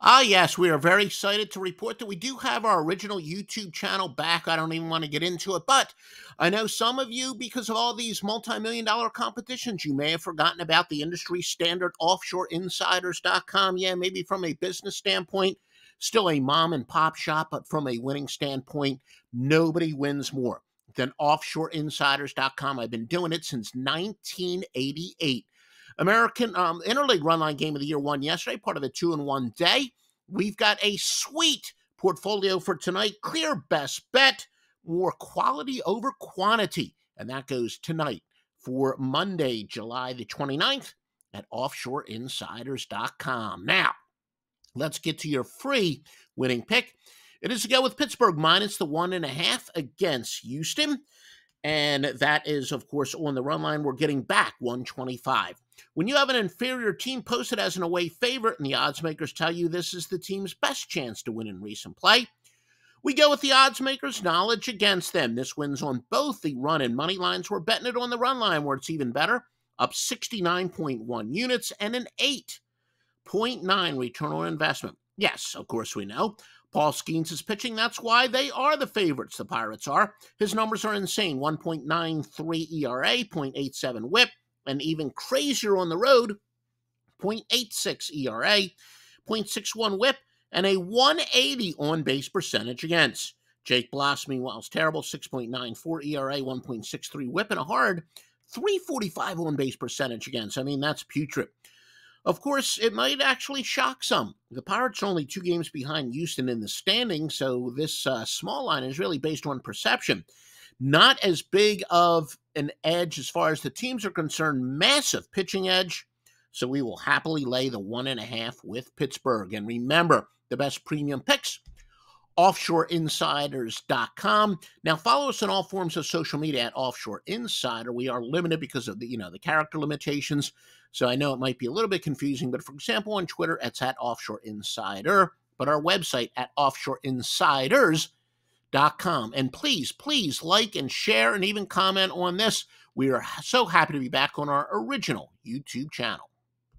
Ah, yes, we are very excited to report that we do have our original YouTube channel back. I don't even want to get into it, but I know some of you, because of all these multi-million-dollar competitions, you may have forgotten about the industry standard OffshoreInsiders.com. Yeah, maybe from a business standpoint, still a mom-and-pop shop, but from a winning standpoint, nobody wins more than OffshoreInsiders.com. I've been doing it since 1988. American Interleague Runline Game of the Year won yesterday, part of a 2-in-1 day. We've got a sweet portfolio for tonight. Clear best bet, more quality over quantity. And that goes tonight for Monday, July the 29th at OffshoreInsiders.com. Now, let's get to your free winning pick. It is to go with Pittsburgh minus the 1.5 against Houston. And that is, of course, on the run line. We're getting back 125. When you have an inferior team posted as an away favorite, and the odds makers tell you this is the team's best chance to win in recent play, we go with the odds makers' knowledge against them. This wins on both the run and money lines. We're betting it on the run line, where it's even better, up 69.1 units and an 8.9 return on investment. Yes, of course we know. Paul Skeens is pitching. That's why they are the favorites, the Pirates are. His numbers are insane. 1.93 ERA, 0.87 WHIP, and even crazier on the road, 0.86 ERA, 0.61 WHIP, and a 180 on-base percentage against. Jake Bloss, meanwhile, is terrible. 6.94 ERA, 1.63 WHIP, and a hard 345 on-base percentage against. I mean, that's putrid. Of course, it might actually shock some. The Pirates are only 2 games behind Houston in the standing, so this small line is really based on perception. Not as big of an edge as far as the teams are concerned. Massive pitching edge, so we will happily lay the 1.5 with Pittsburgh. And remember, the best premium picks, OffshoreInsiders.com. Now, follow us on all forms of social media at Offshore Insider. We are limited because of the character limitations. So I know it might be a little bit confusing, but for example, on Twitter, it's at Offshore Insider, but our website at OffshoreInsiders.com. And please, please like and share and even comment on this. We are so happy to be back on our original YouTube channel.